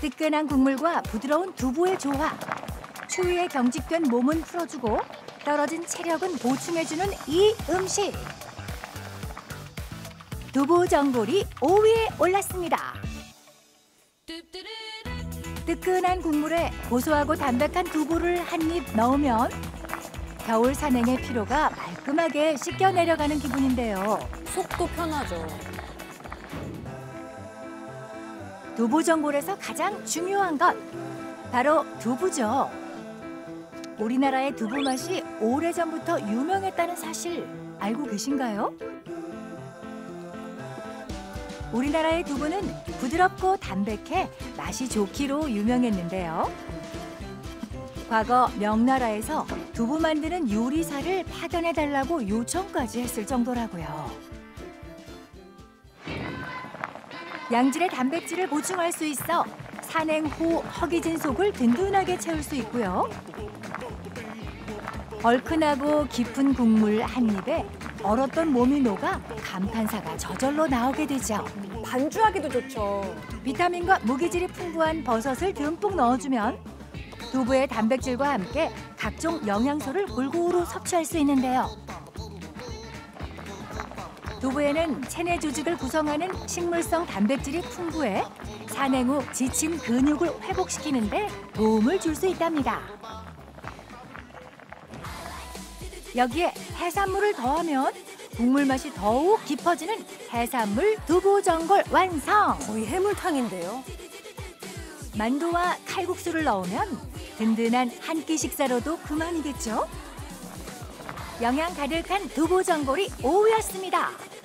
뜨끈한 국물과 부드러운 두부의 조화. 추위에 경직된 몸은 풀어주고 떨어진 체력은 보충해주는 이 음식. 두부 전골이 5위에 올랐습니다. 뜨끈한 국물에 고소하고 담백한 두부를 한 입 넣으면 겨울 산행의 피로가 말끔하게 씻겨 내려가는 기분인데요. 속도 편하죠. 두부 전골에서 가장 중요한 것, 바로 두부죠. 우리나라의 두부 맛이 오래전부터 유명했다는 사실 알고 계신가요? 우리나라의 두부는 부드럽고 담백해 맛이 좋기로 유명했는데요. 과거 명나라에서 두부 만드는 요리사를 파견해달라고 요청까지 했을 정도라고요. 양질의 단백질을 보충할 수 있어 산행 후 허기진 속을 든든하게 채울 수 있고요. 얼큰하고 깊은 국물 한 입에 얼었던 몸이 녹아 감탄사가 저절로 나오게 되죠. 반주하기도 좋죠. 비타민과 무기질이 풍부한 버섯을 듬뿍 넣어주면 두부의 단백질과 함께 각종 영양소를 골고루 섭취할 수 있는데요. 두부에는 체내 조직을 구성하는 식물성 단백질이 풍부해 산행 후 지친 근육을 회복시키는 데 도움을 줄 수 있답니다. 여기에 해산물을 더하면 국물 맛이 더욱 깊어지는 해산물 두부 전골 완성! 거의 해물탕인데요. 만두와 칼국수를 넣으면 든든한 한 끼 식사로도 그만이겠죠? 영양 가득한 두부 전골이 5위였습니다.